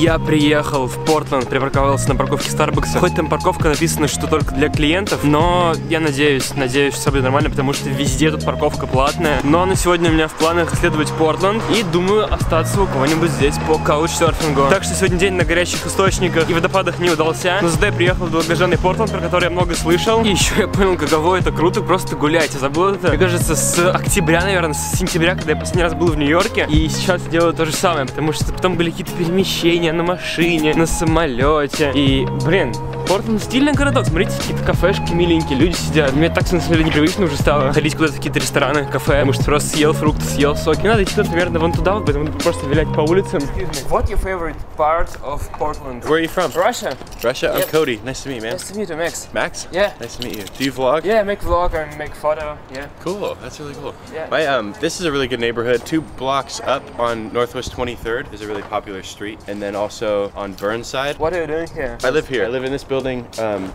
я приехал в Портленд, припарковался на парковке Старбакса. Хоть там парковка написана, что только для клиентов, но я надеюсь, что все будет нормально, потому что везде тут парковка платная. Но на сегодня у меня в планах исследовать Портленд и думаю остаться у кого-нибудь здесь по каучсерфингу. Так что сегодня день на горячих источниках и водопадах не удался, но зато я приехал в долгожданный Портленд, про который я много слышал. И еще я понял, каково это круто просто гулять. Я забыл это, мне кажется, с октября, наверное, с сентября, когда я последний раз был в Нью-Йорке. И сейчас делаю то же самое, потому что потом были какие-то перемещения на машине, на самолете. И, блин, Портленд стильный городок. Смотрите, какие-то кафешки миленькие, люди сидят. Мне так, на самом деле, непривычно уже стало ходить куда-то в какие-то рестораны, кафе. Потому что просто съел фрукты, съел соки. Не надо идти, например, вон туда, вот, поэтому просто вилять по улицам. What your favorite part of Portland? Where are you from? Russia. Russia? I'm Cody. Nice to meet you, man. Nice to meet you, Max. Max? Yeah. Nice to meet you. Do you vlog? Yeah, I make vlog and make photo. Yeah. Cool. That's really cool. Yeah. This is a really good neighborhood. 2 blocks up on Northwest 23rd is a really popular street, and then also on Burnside. What are you doing here? I live here. I live in this building.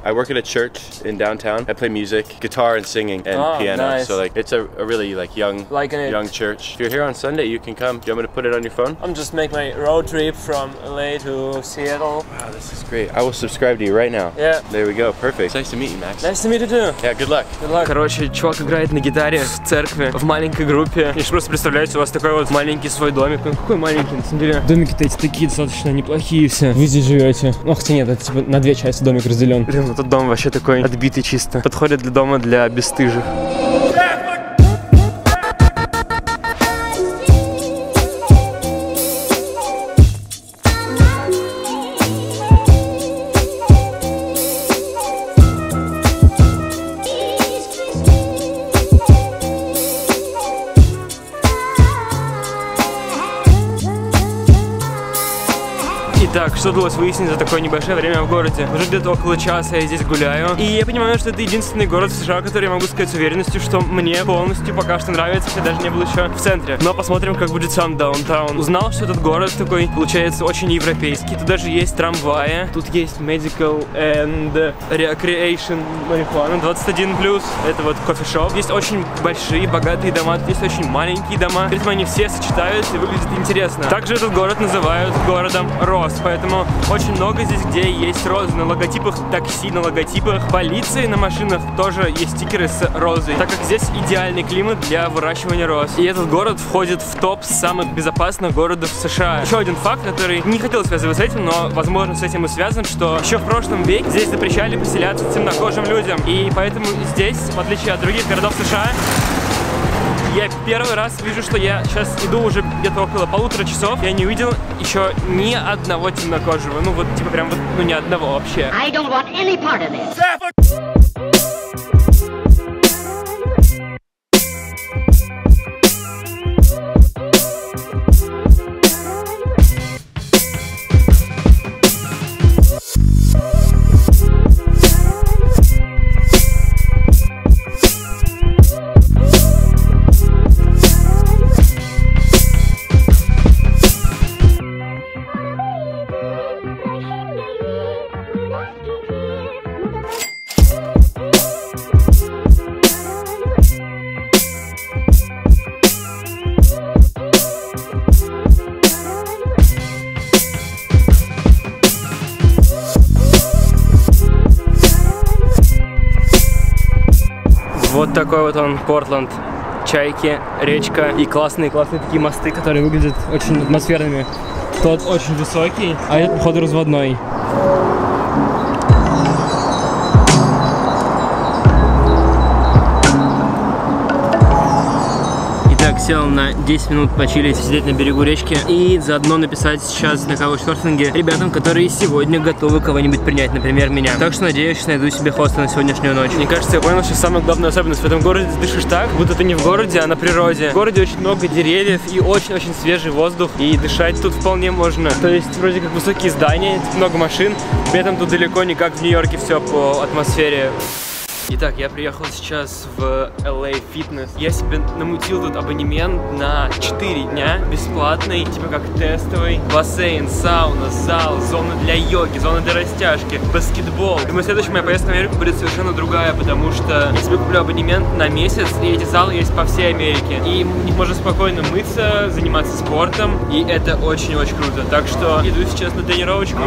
I work at a church in downtown. I play music, guitar and singing, and piano. Nice. So like, it's a really like young church. If you're here on Sunday, you can come. Do you want me to put it on your phone? I'm just making my road trip from LA to Seattle. Wow, this is great. I will subscribe to you right now. Yeah. There we go. Perfect. It's nice to meet you, Max. Nice to meet you too. Yeah. Good luck. Good luck. Короче, чувак играет на гитаре в церкви в маленькой группе. Я же просто представляю, у вас такой вот маленький свой домик. Ну, какой маленький, на самом деле. Домики-то эти такие достаточно неплохие все. Вы здесь живете. Ну, хотя нет, это типа на 2 части домик разделен. Блин, этот дом вообще такой отбитый чисто. Подходит для дома для бесстыжих. Так, что удалось выяснить за такое небольшое время в городе? Уже где-то около часа я здесь гуляю. И я понимаю, что это единственный город в США, который я могу сказать с уверенностью, что мне полностью пока что нравится, хотя даже не был еще в центре. Но посмотрим, как будет сам даунтаун. Узнал, что этот город такой, получается, очень европейский. Тут даже есть трамваи, тут есть medical and recreation marijuana 21+. Это вот кофешоп. Есть очень большие, богатые дома, тут есть очень маленькие дома. При этом они все сочетаются и выглядят интересно. Также этот город называют городом роз. Поэтому очень много здесь, где есть розы. На логотипах такси, на логотипах полиции, на машинах тоже есть стикеры с розой. Так как здесь идеальный климат для выращивания роз. И этот город входит в топ самых безопасных городов США. Еще один факт, который не хотел связывать с этим, но, возможно, с этим и связан, что еще в прошлом веке здесь запрещали поселяться темнокожим людям. И поэтому здесь, в отличие от других городов США, я первый раз вижу, что я сейчас иду уже где-то около 1,5 часов. Я не увидел еще ни одного темнокожего. Ну вот, типа прям вот, ну ни одного вообще. I don't want any part of this. Вот такой вот он, Портленд. Чайки, речка и классные такие мосты, которые выглядят очень атмосферными. Тот очень высокий, а этот, походу, разводной. Сел на 10 минут почилить, сидеть на берегу речки и заодно написать сейчас на каучсерфинге ребятам, которые сегодня готовы кого-нибудь принять, например, меня. Так что надеюсь, что найду себе хоста на сегодняшнюю ночь. Мне кажется, я понял, что самая главная особенность в этом городе — дышишь так, будто ты не в городе, а на природе. В городе очень много деревьев и очень-очень свежий воздух, и дышать тут вполне можно. То есть вроде как высокие здания, много машин, при этом тут далеко не как в Нью-Йорке все по атмосфере. Итак, я приехал сейчас в LA Fitness. Я себе намутил тут абонемент на 4 дня, бесплатный, типа как тестовый. Бассейн, сауна, зал, зона для йоги, зона для растяжки, баскетбол. Думаю, следующая моя поездка в Америку будет совершенно другая, потому что я себе куплю абонемент на месяц, и эти залы есть по всей Америке. И можно спокойно мыться, заниматься спортом, и это очень-очень круто. Так что иду сейчас на тренировочку.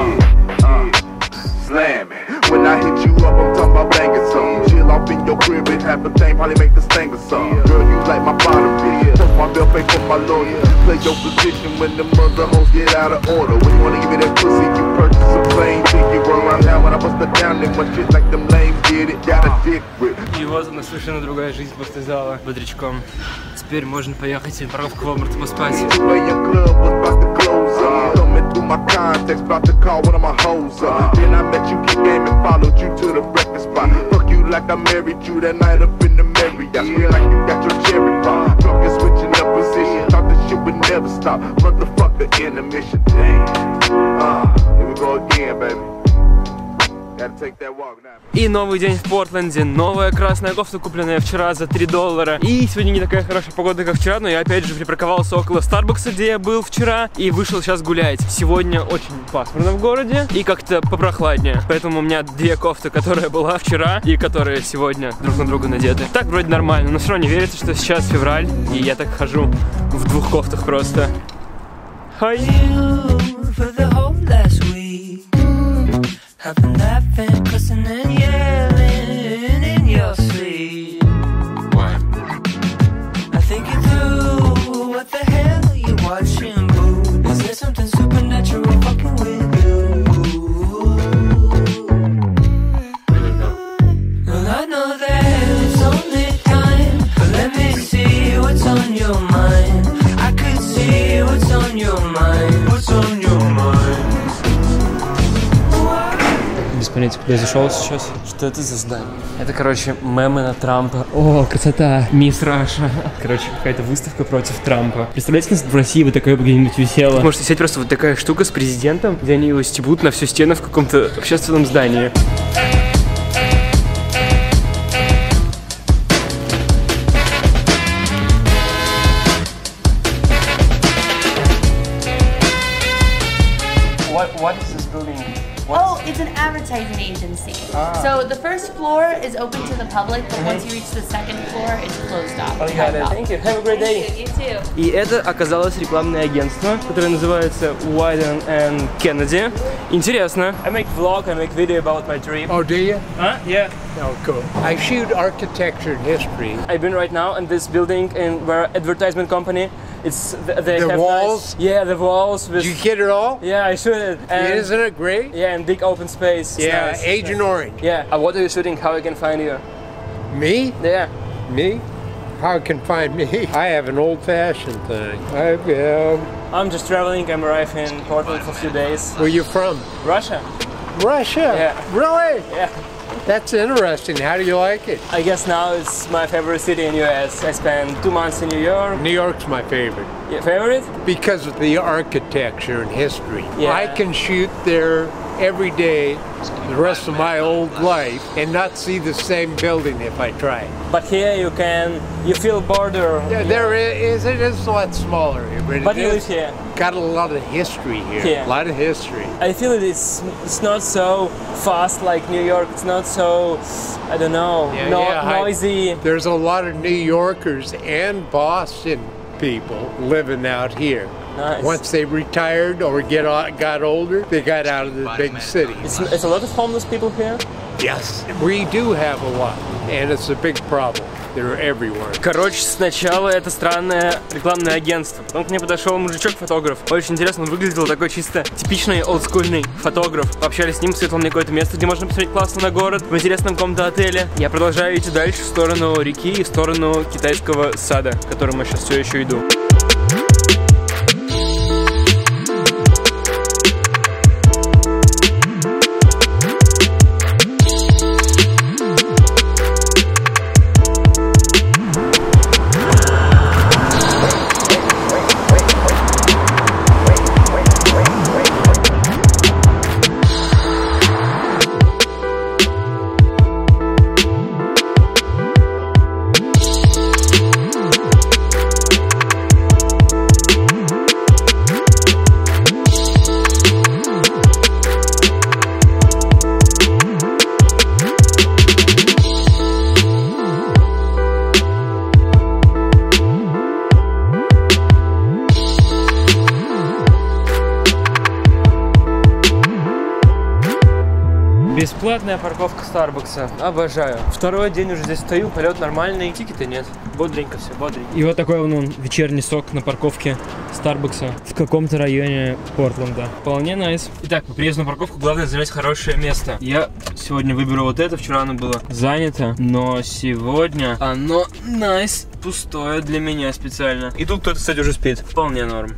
When I hit you up, I'm talking about banging some. Chill off in your crib and have a thing, probably make this thing or something. Girl, you like my bottom bitch. Fuck my belt, fake for my lawyer. Play your position when the mother hoes get out of order. When you wanna give me that pussy, you purchase a plane ticket. Run around now when I bust it down, they want shit like them lames did it, got a dick grip. И вот она совершенно другая жизнь после зала. Бодрячком. Теперь можно поехать в парковку Walmart поспать. My contacts about to call one of my hoes up. Then I met you, keep game and followed you to the breakfast spot. Fuck you like I married you that night up in the Marriott. Feel like you got your cherry pop. Drunk and switching up position. Thought this shit would never stop. Motherfucker in the mission. Here we go again, baby. И новый день в Портленде, новая красная кофта, купленная вчера за $3. И сегодня не такая хорошая погода, как вчера, но я опять же припарковался около Старбакса, где я был вчера, и вышел сейчас гулять. Сегодня очень пасмурно в городе и как-то попрохладнее, поэтому у меня две кофты, которая была вчера и которая сегодня друг на друга надеты. Так вроде нормально, но все равно не верится, что сейчас февраль, и я так хожу в двух кофтах просто. Хай! I've been laughing, cussing and yelling in your sleep. What? I think you do. What the hell are you watching, boo? Is there something supernatural fucking with you? Well, I know that it's only time, but let me see what's on your mind. I could see what's on your mind. What's on your mind? Без понятия, куда я зашел сейчас. Что это за здание? Это, короче, мемы на Трампа. О, красота! Мисс Раша. Короче, какая-то выставка против Трампа. Представляете, в России вот такое бы где-нибудь висело. Может висеть просто вот такая штука с президентом, где они его стебут на всю стену в каком-то общественном здании. What is this building? Oh, it's an advertising agency. So the first floor is open to the public, but once you reach the second floor, it's closed off. Thank you. Have a great day. И это оказалось рекламное агентство, которое называется Wieden and Kennedy. Интересно. I make vlog, I make video about my trip. Oh, do you? Huh? Yeah. Oh, cool. I shoot architecture and history. I've been right now in this building in where advertisement company. It's they the have walls. Nice, yeah, the walls. With, did you get it all? Yeah, I shoot it. And, isn't it great? Yeah, and big open space. It's yeah, nice. Agent Orange. Yeah. What are you shooting? How I can find you? Me? Yeah. Me? How you can find me? I have an old-fashioned thing. I'm just traveling. I'm arriving in Portland for a few days. Where are you from? Russia. Russia. Yeah. Really? Yeah. That's interesting. How do you like it? I guess now it's my favorite city in US. I spent 2 months in New York. New York's my favorite. Your favorite? Because of the architecture and history. Yeah. I can shoot there every day the rest of my old life and not see the same building if I try. But here you can, you feel bored or... Yeah, there is, it is a lot smaller here. But you live here. Got a lot of history here, yeah. A lot of history. I feel it's not so fast like New York, it's not so, I don't know, yeah, noisy. There's a lot of New Yorkers and Boston people living out here. Nice. Once they retired or got older, they got out of the big city. It's a lot of homeless people here? Yes, we do have a lot, and it's a big problem. Короче, сначала это странное рекламное агентство. Потом к мне подошел мужичок-фотограф. Очень интересно, он выглядел такой чисто типичный олдскульный фотограф. Пообщались с ним, светло мне какое-то место, где можно посмотреть классно на город, в интересном каком-то отеле. Я продолжаю идти дальше в сторону реки и в сторону китайского сада, к которому я сейчас все еще иду. Бесплатная парковка Старбакса. Обожаю. Второй день уже здесь стою, полет нормальный, тикета нет. Бодренько все, бодренько. И вот такой он вечерний сок на парковке Старбакса в каком-то районе Портленда. Вполне найс. Итак, по приезду на парковку главное занять хорошее место. Я сегодня выберу вот это, вчера оно было занято, но сегодня оно найс, пустое для меня специально. И тут кто-то, кстати, уже спит. Вполне норм.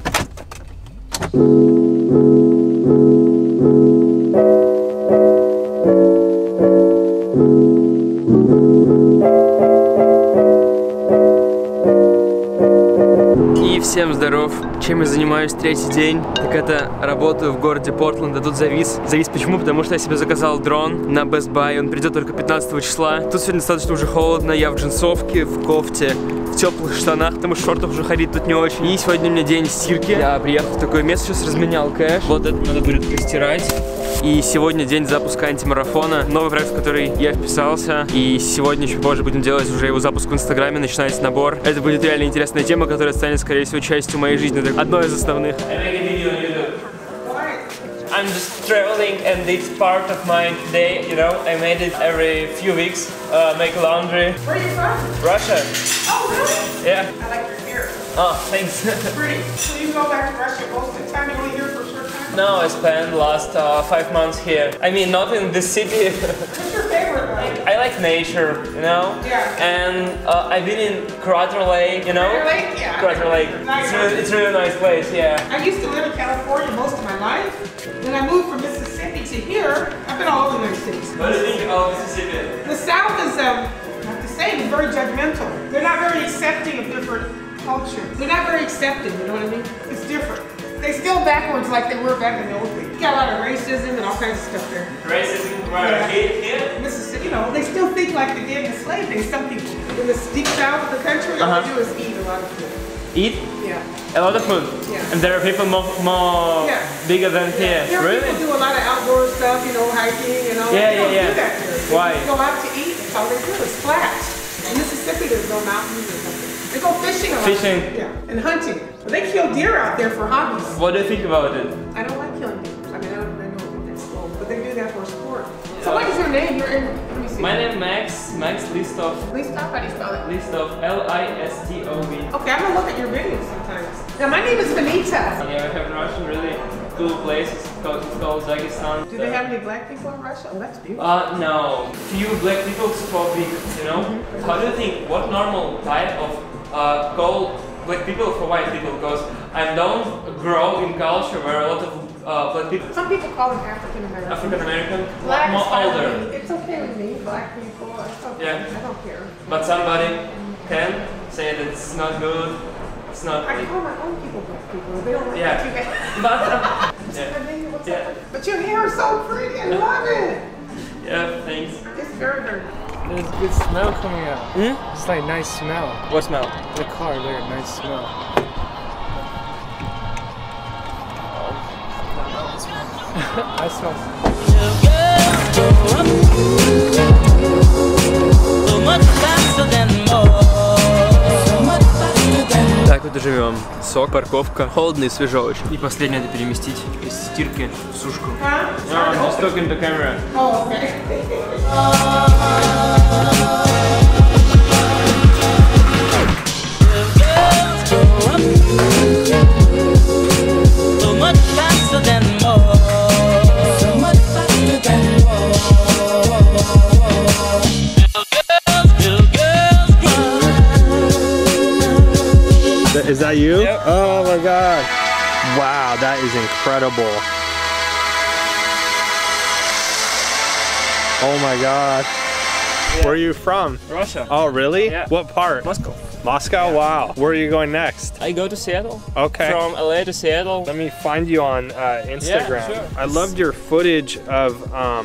Всем здоров! Чем я занимаюсь третий день, так это работаю в городе Портленд, а тут завис. Завис почему? Потому что я себе заказал дрон на Best Buy, он придет только 15 числа. Тут сегодня достаточно уже холодно, я в джинсовке, в кофте, в теплых штанах, потому что шортов уже ходить тут не очень. И сегодня у меня день стирки, я приехал в такое место, сейчас разменял кэш. Вот это надо будет постирать. И сегодня день запуска антимарафона, новый проект, в который я вписался. И сегодня, чуть позже, будем делать уже его запуск в Инстаграме, начинается набор. Это будет реально интересная тема, которая станет, скорее всего, частью моей жизни, одной из основных. I'm just traveling and it's part of my day, you know, I made it every few weeks, make laundry. Where are you from? Russia. Oh, really? Yeah. I like your beer. Oh, thanks. Pretty. So you go back to Russia most of the time, you only here for a short time? No, I spent last 5 months here. I mean, not in the city. What's your favorite one? I like nature, you know? Yeah. And I've been in Crater Lake, you know? Crater Lake, yeah. Crater Lake. It's a really nice place, yeah. I used to live in California most of my life. When I moved from Mississippi to here, I've been all over the cities. What do you think about Mississippi? The South is, not the same, it's very judgmental. They're not very accepting of different cultures. They're not very accepting, you know what I mean? It's different. They're still backwards like they were back in the old days. You got a lot of racism and all kinds of stuff there. Racism, right? Yeah. Yeah. Mississippi, you know, they still think like they did in the slave days. Some people in the deep south of the country, all they do is eat a lot of food. Eat? Yeah. A lot of food? Yeah. And there are people more yeah. bigger than yeah. here? There really? People do a lot of outdoor stuff, you know, hiking and all that. Yeah, yeah, yeah. They don't do that here. Why? They go out to eat, that's all they do is flat. In Mississippi there's no mountains or nothing. They go fishing a lot. Fishing? Yeah. And hunting. They kill deer out there for hobbies. What do you think about it? I don't like killing deer. I mean, I don't know that's cool, but they do that for sport. Yeah. So what is your name? You're in. My name is Max Listov. Listov? How do you spell it? Listov, L-I-S-T-O-V. Okay, I'm gonna look at your videos sometimes. Now, my name is Vinita. Yeah, we have in Russian really cool places. It's called Zagestan. Do they have any black people in Russia? Oh, that's beautiful. No. Few black people for big, you know? How do you think, what normal type of gold black people for white people? Because I don't grow in culture where a lot of black people. Some people call them African American. African American. Black more older. It's okay with me, black people. It's okay. Yeah. I don't care. But somebody can say that it's not good. It's not. I call my own people black people. They don't like yeah. you guys. But yeah. What's yeah. But your hair is so pretty. I love it. Yeah. Thanks. It's very dirty. There's a good smell coming out. Hmm? It's like nice smell. What smell? The car. There, nice smell. I smell. Так вот и живем. Сок, парковка, холодно и свежо очень. И последнее надо переместить из стирки в сушку. Is that you? Yep. Oh my god. Wow, that is incredible. Oh my god. Yeah. Where are you from? Russia. Oh really? Yeah. What part? Moscow. Moscow? Yeah. Wow. Where are you going next? I go to Seattle. Okay. From LA to Seattle. Let me find you on Instagram. Yeah, sure. I loved your footage of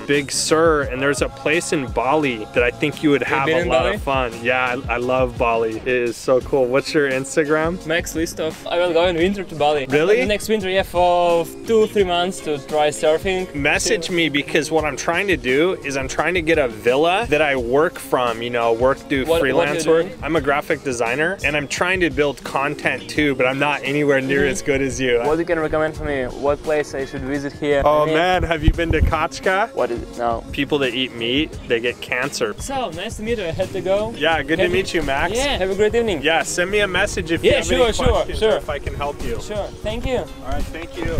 Big Sur, and there's a place in Bali that I think you would have a lot of fun. Yeah, I love Bali. It is so cool. What's your Instagram? Max Listov. I will go in winter to Bali. Really? Next winter, yeah, for 2-3 months to try surfing. Message me because what I'm trying to do is I'm trying to get a villa that I work from, you know, work through freelance work. I'm a graphic designer. And I'm trying to build content good too, but I'm not anywhere near as good as you. What you can recommend for me? What place I should visit here? Oh man, have you been to Kachka? What is it? No. People that eat meat, they get cancer. So, nice to meet you. I had to go. Yeah, good to meet you, Max. Yeah, have a great evening. Yeah, send me a message if you have any questions or if I can help you. Sure, thank you. All right, thank you.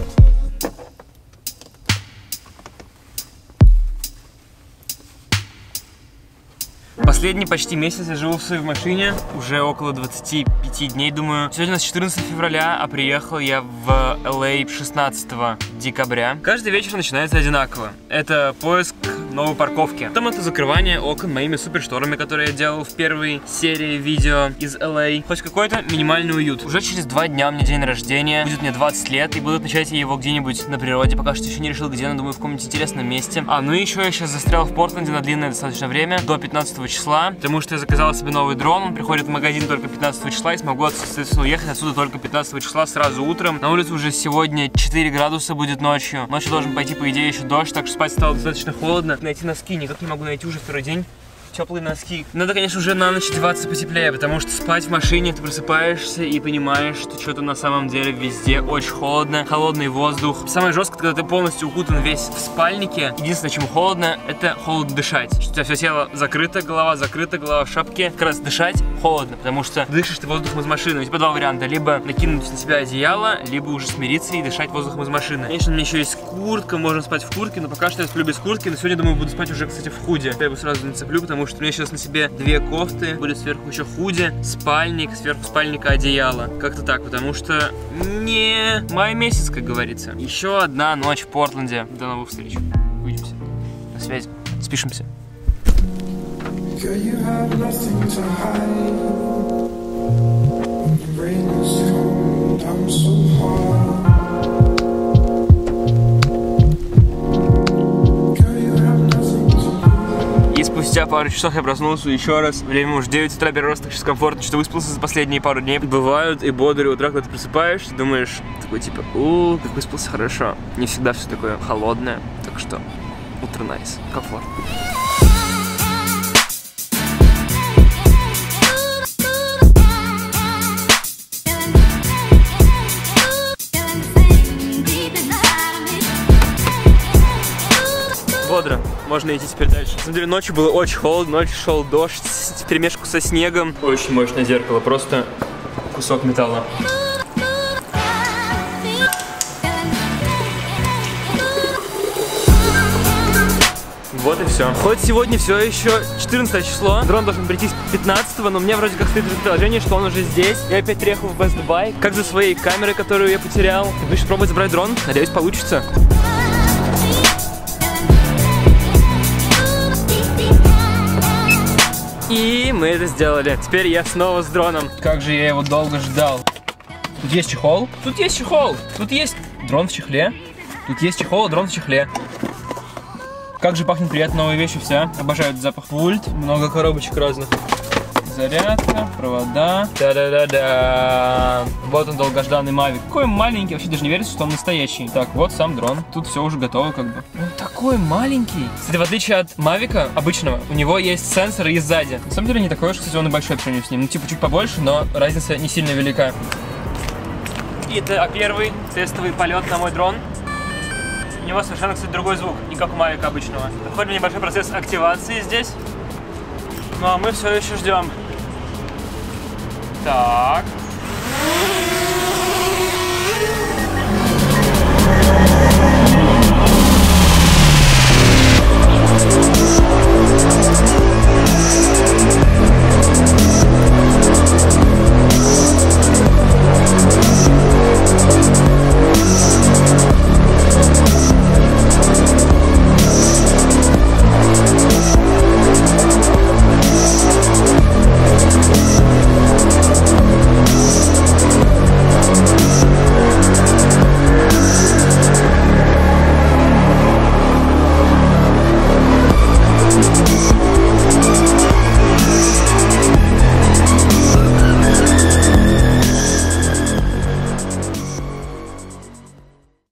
Последний почти месяц я живу в своей машине, уже около 25 дней, думаю. Сегодня у нас 14 февраля, а приехал я в LA 16 декабря. Каждый вечер начинается одинаково. Это поиск новой парковки. Потом это закрывание окон моими супершторами, которые я делал в первой серии видео из LA. Хоть какой-то минимальный уют. Уже через 2 дня мне день рождения, будет мне 20 лет, и буду отмечать я его где-нибудь на природе. Пока что еще не решил где, но думаю в каком-нибудь интересном месте. А, ну и еще я сейчас застрял в Портленде на длинное достаточно время, до 15 числа, потому что я заказал себе новый дрон, он приходит в магазин только 15 числа, и смогу уехать отсюда только 15 числа, сразу утром. На улице уже сегодня 4 градуса будет ночью. Ночью должен пойти, по идее, еще дождь, так что спать стало достаточно холодно. Найти носки никак не могу найти уже второй день. Теплые носки. Надо, конечно, уже на ночь одеваться потеплее, потому что спать в машине, ты просыпаешься и понимаешь, что что-то на самом деле везде очень холодно, холодный воздух. Самое жесткое, когда ты полностью укутан весь в спальнике. Единственное, чем холодно, это холодно дышать. Что у тебя все тело закрыто, голова в шапке. Как раз дышать холодно, потому что дышишь ты воздухом из машины. У тебя два варианта: либо накинуть на себя одеяло, либо уже смириться и дышать воздухом из машины. Конечно, у меня еще есть куртка, можно спать в куртке, но пока что я сплю без куртки. Но сегодня, думаю, буду спать уже, кстати, в худе. Я его сразу нацеплю, потому что у меня сейчас на себе 2 кофты, будет сверху еще худи, спальник, сверху спальника одеяло. Как-то так, потому что не май месяц, как говорится. Еще одна ночь в Портленде. До новых встреч. Увидимся. На связи. Спишемся. Спустя пару часов я проснулся еще раз. Время уже 9 утра, перерос, так сейчас комфортно, что выспался за последние пару дней. Бывают и бодрые утра, когда ты просыпаешься, думаешь, такой типа, как выспался, хорошо. Не всегда все такое холодное, так что утро найс, комфортно. Бодро. Можно идти теперь дальше. На самом деле ночью было очень холодно, ночью шел дождь в перемешку со снегом. Очень мощное зеркало, просто кусок металла. Вот и все. Хоть сегодня все еще 14 число, дрон должен прийти с 15, но мне вроде как стоит предположение, что он уже здесь. Я опять приехал в Best Buy, как за своей камерой, которую я потерял. Буду еще пробовать забрать дрон, надеюсь, получится. И мы это сделали. Теперь я снова с дроном. Как же я его долго ждал. Тут есть чехол. Тут есть чехол. Тут есть дрон в чехле. Тут есть чехол, дрон в чехле. Как же пахнет приятно новые вещи вся. Обожаю запах вульт. Много коробочек разных. Зарядка, провода. Да-да-да-да. Вот он, долгожданный Mavic. Какой маленький, вообще даже не верится, что он настоящий. Так, вот сам дрон. Тут все уже готово, как бы. Он такой маленький. Кстати, в отличие от Mavic обычного, у него есть сенсоры и сзади. На самом деле не такой уж, кстати, он и большой по сравнению с ним. Ну, типа чуть побольше, но разница не сильно велика. Это первый тестовый полет на мой дрон. У него совершенно, кстати, другой звук, не как у Mavic обычного. Проходит небольшой процесс активации здесь. Ну а мы все еще ждем. Так.